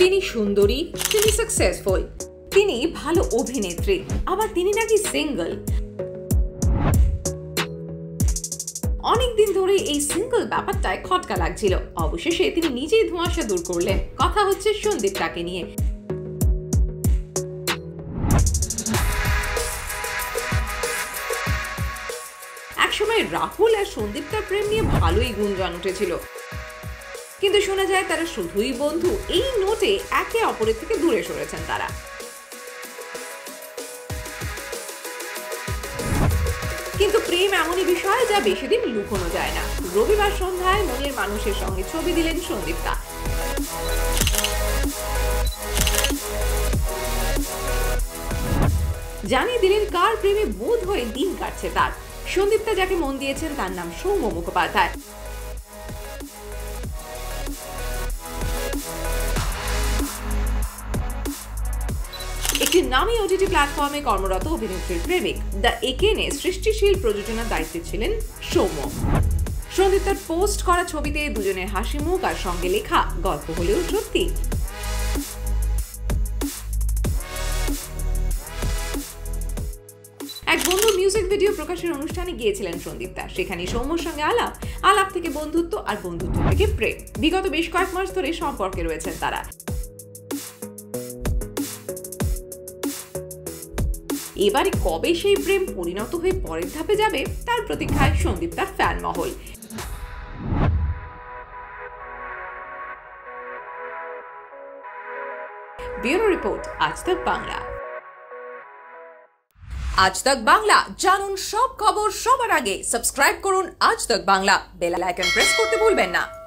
তিনি সুন্দরী, তিনি সাকসেসফুল, তিনি ভালো অভিনেত্রী, আবার তিনি নাকি সিঙ্গল। অনেকদিন ধরে এই সিঙ্গল ব্যাপারটায় খটকা লাগছিল। অবশেষে তিনি নিজেই ধোঁয়াশা দূর করলেন। কথা হচ্ছে সন্দীপটাকে নিয়ে। একসময় রাহুল আর সন্দীপটার প্রেম নিয়ে ভালোই গুঞ্জন উঠেছিল, কিন্তু শোনা যায় তারা শুধুই বন্ধু। এই নোটে একে অপরের থেকে দূরে সরেছেন তারা। কিন্তু প্রেম এমনই বিষয় যা বেশি দিন লুকোনো যায় না। রবিবার সন্ধ্যায় মনের মানুষের সঙ্গে ছবি দিলেন সন্দীপটা। জানিয়ে দিলেন কার প্রেমে বোধ হয়ে দিন কাটছে তার। সন্দীপটা যাকে মন দিয়েছেন তার নাম সৌম্য মুখোপাধ্যায়। একটি নামী ওটিটি প্ল্যাটফর্মে কর্মরত অভিনেত্রীর প্রেমিক। দ্য একেনে সৃষ্টিশীল প্রযোজনার দায়িত্বে ছিলেন সৌম্য। সন্দীপটার পোস্ট করা ছবিতে দুজনের হাসি মুখ আর সঙ্গে লেখা গল্প হলেও সত্যি। এক বন্ধু মিউজিক ভিডিও প্রকাশের অনুষ্ঠানে গিয়েছিলেন সন্দীপটা। সেখানে সৌম্যর সঙ্গে আলাপ, আলাপ থেকে বন্ধুত্ব, আর বন্ধুত্ব থেকে প্রেম। বিগত বেশ কয়েক মাস ধরে সম্পর্কে রয়েছেন তারা। এবারে কবে সেই প্রেম পরিণত হয়ে পরের ধাপে যাবে তার প্রতীক্ষায় সন্দীপটার ফ্যান মহল। Bureau report, Aaj Tak Bangla. আজ তক বাংলা, জানুন সব খবর সবার আগে। সাবস্ক্রাইব করুন আজ Tak Bangla. Bell icon press করতে ভুলবেন না।